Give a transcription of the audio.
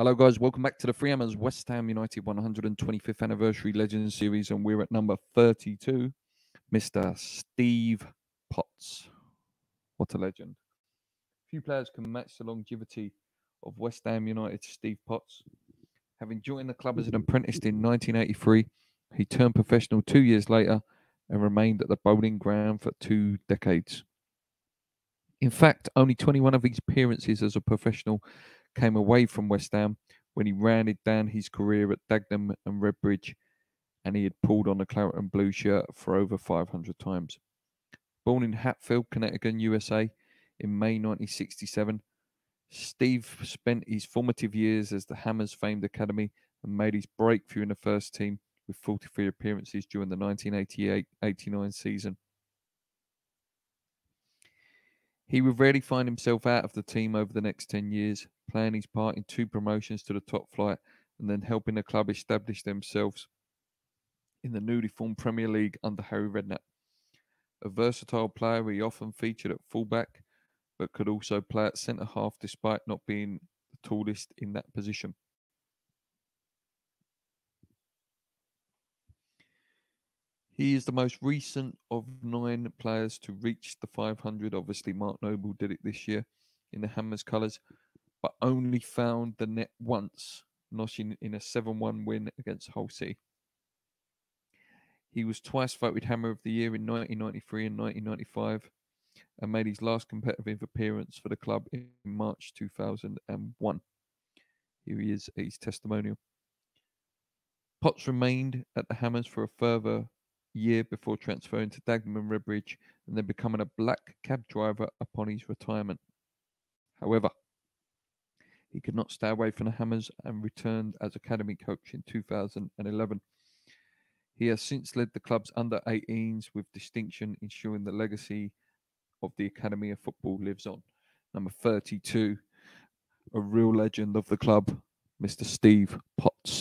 Hello, guys. Welcome back to the Free Hammers West Ham United 125th Anniversary Legends Series, and we're at number 32, Mr. Steve Potts. What a legend. Few players can match the longevity of West Ham United's Steve Potts. Having joined the club as an apprentice in 1983, he turned professional 2 years later and remained at the Boleyn ground for 2 decades. In fact, only 21 of his appearances as a professional came away from West Ham when he rounded down his career at Dagenham and Redbridge, and he had pulled on the Claret and Blue shirt for over 500 times. Born in Hatfield, Connecticut, USA, in May 1967, Steve spent his formative years as the Hammers' famed academy and made his breakthrough in the first team with 43 appearances during the 1988-89 season. He would rarely find himself out of the team over the next 10 years, playing his part in 2 promotions to the top flight and then helping the club establish themselves in the newly formed Premier League under Harry Redknapp. A versatile player, he often featured at fullback but could also play at centre-half despite not being the tallest in that position. He is the most recent of 9 players to reach the 500. Obviously, Mark Noble did it this year in the Hammers colours, but only found the net once, notching in a 7-1 win against Hull City. He was twice voted Hammer of the Year in 1993 and 1995, and made his last competitive appearance for the club in March 2001. Here he is at his testimonial. Potts remained at the Hammers for a further year before transferring to Dagenham and Redbridge and then becoming a black cab driver upon his retirement. However, he could not stay away from the Hammers and returned as academy coach in 2011. He has since led the club's under-18s with distinction, ensuring the legacy of the Academy of Football lives on. Number 32, a real legend of the club, Mr. Steve Potts.